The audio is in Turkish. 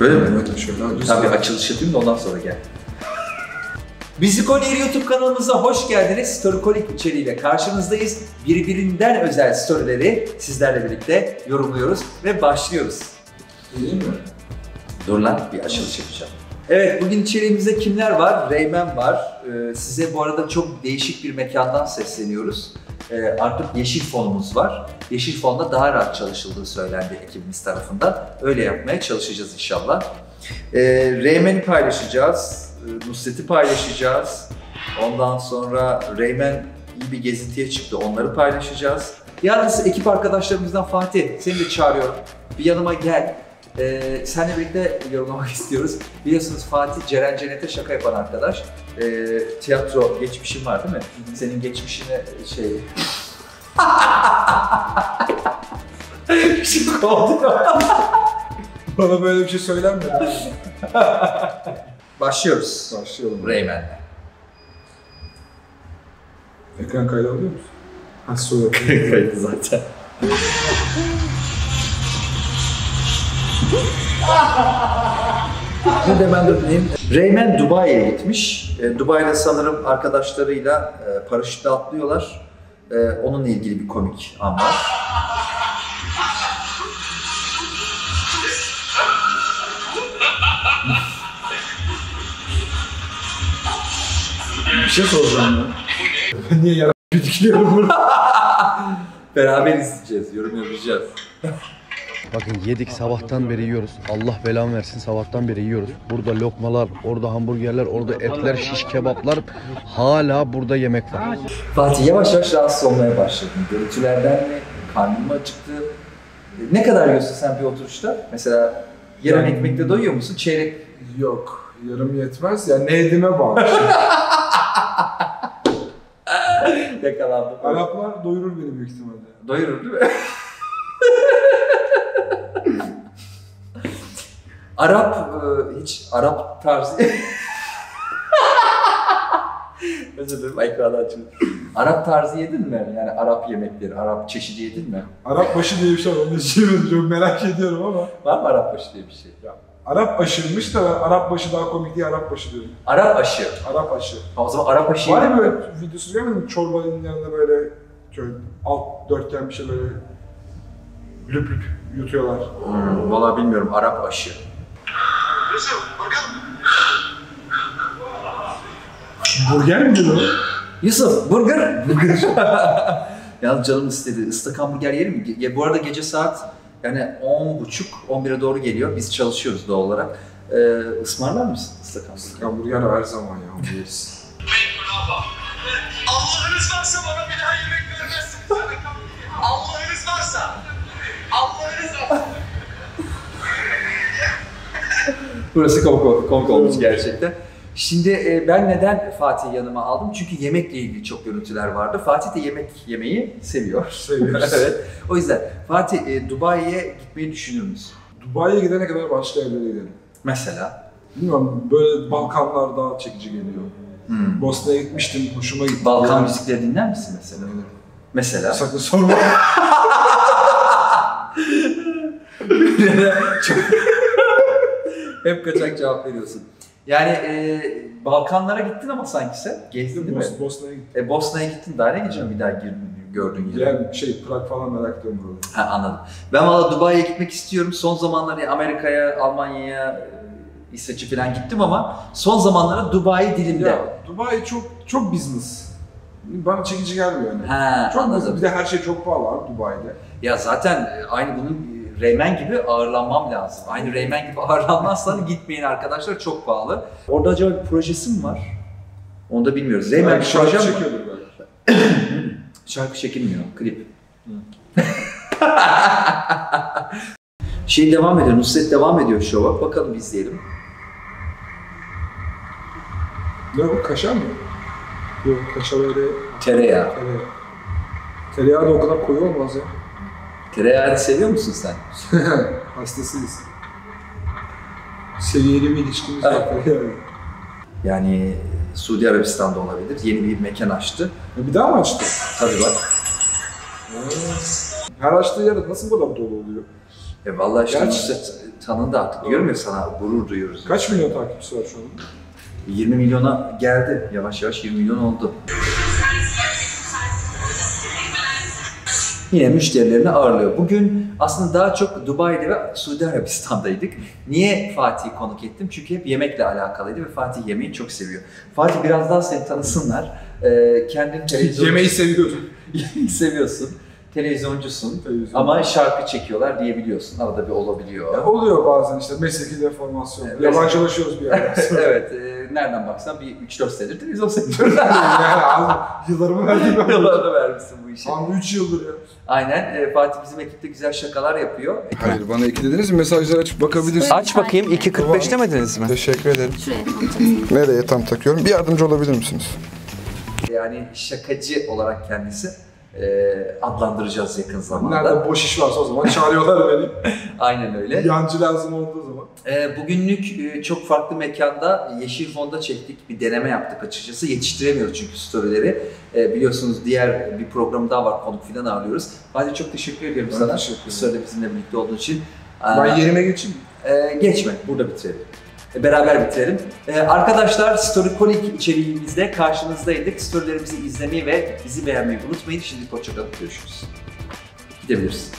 Böyle mi? Evet, şöyle tabii açılış yapayım da ondan sonra gel. Müzikonair YouTube kanalımıza hoş geldiniz. Storykolik içeriğiyle karşınızdayız. Birbirinden özel storyleri sizlerle birlikte yorumluyoruz ve başlıyoruz. Değil mi? Dur lan, bir açılış yapacağım. Evet, bugün içeriğimizde kimler var? Reynmen var. Size bu arada çok değişik bir mekandan sesleniyoruz. Artık Yeşilfon'umuz var. Yeşilfon'da daha rahat çalışıldığı söylendi ekibimiz tarafından. Öyle yapmaya çalışacağız inşallah. Reynmen'i paylaşacağız. Nusret'i paylaşacağız. Ondan sonra Reynmen iyi bir gezintiye çıktı. Onları paylaşacağız. Yalnız ekip arkadaşlarımızdan Fatih, seni de çağırıyorum. Bir yanıma gel. Seninle birlikte yorumlamak istiyoruz. Biliyorsunuz Fatih, Ceren Cennet'e şaka yapan arkadaş. Tiyatro geçmişin var değil mi? Senin geçmişine şey... Şık oldu ya. Bana böyle bir şey söylenmedi. Başlıyoruz. Başlayalım. Reynmen'le. Ekran kaydı alıyor musun? Ha, soru. Ekran kaydı zaten. Şimdi de ben durdurayım. Reynmen Dubai'ye gitmiş. Dubai'de sanırım arkadaşlarıyla paraşütle atlıyorlar. Onunla ilgili bir komik an var. Bir şey soracağım ben. Niye yarar bitkiyorum bunu? Beraber izleyeceğiz, yorum yapacağız. Bakın yedik, sabahtan beri yiyoruz. Allah belamı versin, sabahtan beri yiyoruz. Burada lokmalar, orada hamburgerler, orada etler, şiş kebaplar. Hala burada yemek var. Fatih, yavaş yavaş rahatsız olmaya başladım. Görüntülerden mi? Karnım mı acıktı? Ne kadar yiyorsun sen bir oturuşta? Mesela yarım ekmekle doyuyor musun? Çeyrek? Yok, yarım yetmez. Yani ne yediğime bağlı. Yakalandım. Araplar doyurur beni büyük ihtimalle. Doyurur değil mi? Arap, hiç Arap tarzı... Özür dilerim, ekranı açıyorum. Arap tarzı yedin mi? Yani Arap yemekleri, Arap çeşidi yedin mi? Arap başı diye bir şey var, onu hiç çok merak ediyorum ama... Var mı Arap başı diye bir şey? Ya, Arap aşırmış da Arap başı daha komik diye Arap başı diyorum. Arap aşı? Arap aşı. Ha, o zaman Arap aşı var ya böyle, videosu görmedim mi? Çorbanın yanında böyle, alt dörtgen bir şey böyle... Lüp lüp yutuyorlar. Hmm, vallahi bilmiyorum, Arap aşı. Burger mi diyor? Yusuf, burger. Burger. Yalnız canım istedi. Islak hamburger yerim mi? Bu arada gece saat yani 10.30-11'e doğru geliyor. Biz çalışıyoruz doğal olarak. Ismarlar mısın ıslak hamburger? Islak hamburger her zaman ya. Yeriz. Allah'ınız varsa bana bir daha yemek vermezsiniz. Allah'ınız varsa. Allah'ınız varsa. Burası komik olmuş gerçekten. Şimdi ben neden Fatih'i yanıma aldım? Çünkü yemekle ilgili çok görüntüler vardı. Fatih de yemek yemeyi seviyor. Seviyoruz. Evet. O yüzden Fatih, Dubai'ye gitmeyi düşünür müsün? Dubai'ye gidene kadar başka yerlere gidelim. Mesela? Bilmiyorum, böyle Balkanlar daha çekici geliyor. Hmm. Bosna'ya gitmiştim, hoşuma gitti. Balkan müzikleri dinler misin mesela? Dinlerim. Mesela? Sakın sorma. Çok... Hep kaçak cevap veriyorsun. Yani Balkanlara gittin ama sanki sen gezdin değil mi? Bosna'ya gittim. Bosna'ya gittin, daha ne gideceğim bir daha gördüğün gibi? Yani şey, Prag falan merak ediyorum burada. Ha, anladım. Ben valla Dubai'ye gitmek istiyorum. Son zamanlarda Amerika'ya, Almanya'ya, İsveç'e falan gittim ama son zamanlarda Dubai dilimde. Ya, Dubai çok business. Bana çekici gelmiyor yani. Ha, çok anladım. Bir de her şey çok pahalı abi Dubai'de. Ya zaten aynı bunun Reynmen gibi ağırlanmam lazım. Aynı Reynmen gibi ağırlanmazsan gitmeyin arkadaşlar, çok pahalı. Orada acaba bir projesi mi var? Onu da bilmiyoruz. Reynmen bir şarkı çekiyordur belki. Şarkı çekilmiyor, klip. Şey devam ediyor, Nusret devam ediyor şova. Bakalım, izleyelim. Ne bu, kaşar mı? Yok, kaşar öyle... Tereyağı. Tereyağı da o kadar koyu olmaz ya. Tereyağını seviyor musun sen? Hastasıyız. Seviyeli bir ilişkimiz var. Yani Suudi Arabistan'da olabilir. Yeni bir mekan açtı. Bir daha mı açtı? Tabii bak. Her açtığı yerde nasıl bu kadar dolu oluyor? Vallahi işte tanındı artık. Doğru. Diyorum ya sana, gurur duyuyoruz. Kaç milyon takipçisi var şu an? 20 milyona geldi. Yavaş yavaş 20 milyon oldu. Yine müşterilerini ağırlıyor. Bugün aslında daha çok Dubai'de ve Suudi Arabistan'daydık. Niye Fatih'i konuk ettim? Çünkü hep yemekle alakalıydı ve Fatih yemeği çok seviyor. Fatih, biraz daha seni tanısınlar. Kendin televizyoncu... Yemeği seviyordum. Yemeği seviyorsun. Televizyoncusun. Ama şarkı çekiyorlar diyebiliyorsun. Arada bir olabiliyor. Ya oluyor bazen işte mesleki deformasyon. Yabancılaşıyoruz bir yerden sonra. Evet. Nereden baksan bir 3-4 senedir televizyon sektöründe. Yani yıllarımı verdim. Yıllarını vermişsin bu işe. Tam 3 yıldır ya. Aynen. Fatih bizim ekipte güzel şakalar yapıyor. Hayır, bana eklediniz mi? Mesajları açıp bakabilirsiniz. Aç bakayım. 2.45 demediniz mi? Teşekkür ederim. Şuraya takacağım. Nereye tam takıyorum? Bir yardımcı olabilir misiniz? Yani şakacı olarak kendisi. Adlandıracağız yakın zamanda. Nerede boş iş varsa o zaman çağırıyorlar beni. Aynen öyle. Yancı lazım olduğu zaman. Bugünlük çok farklı mekanda, Yeşilfon'da çektik. Bir deneme yaptık açıkçası. Yetiştiremiyoruz çünkü storyleri. Biliyorsunuz diğer bir program daha var. Konuk falan ağırlıyoruz. Hadi çok teşekkür ediyorum sana. Bu sırada bizimle birlikte olduğun için. Ben yerime geçeyim. Geçme. Burada bitirelim. Beraber bitirelim. Arkadaşlar, Storykolik içeriğimizde karşınızdaydık. Storylerimizi izlemeyi ve bizi beğenmeyi unutmayın. Şimdi hoşça kalın, görüşürüz. Gidebiliriz.